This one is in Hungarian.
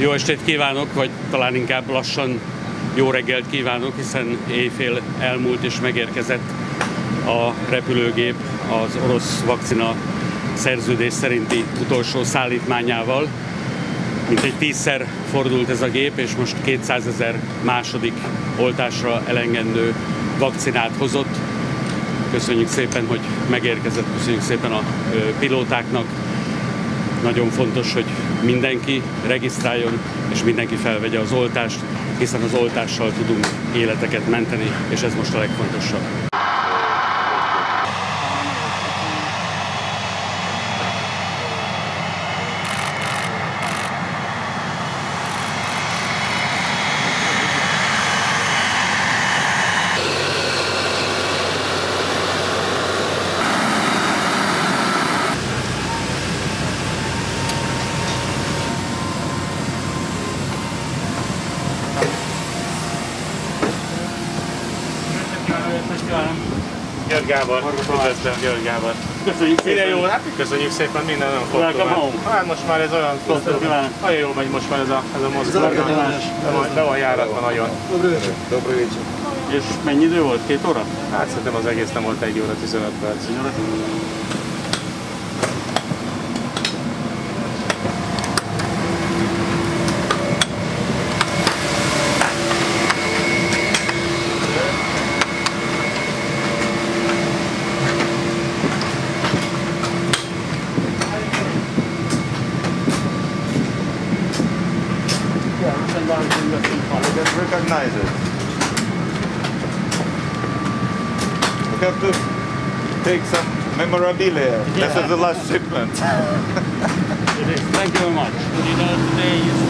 Jó estét kívánok, vagy talán inkább lassan jó reggelt kívánok, hiszen éjfél elmúlt és megérkezett a repülőgép az orosz vakcina szerződés szerinti utolsó szállítmányával. Mintegy 10-szer fordult ez a gép, és most 200 000 második oltásra elengedő vakcinát hozott. Köszönjük szépen, hogy megérkezett, köszönjük szépen a pilótáknak. Nagyon fontos, hogy mindenki regisztráljon, és mindenki felvegye az oltást, hiszen az oltással tudunk életeket menteni, és ez most a legfontosabb. György Gábor, üdvözlöm György Gábor. Köszönjük szépen. Jó, hát köszönjük szépen, minden olyan fogtól. Hát most már ez olyan fogtól. Nagyon jól megy most már ez a mozgalom. Be van járatva nagyon. És mennyi idő volt? 2 óra? Hát szerintem az egész nem volt 1 óra 15 perc. Recognize it. We have to take some memorabilia. Yeah. This is the last shipment. Thank you very much. You know, today is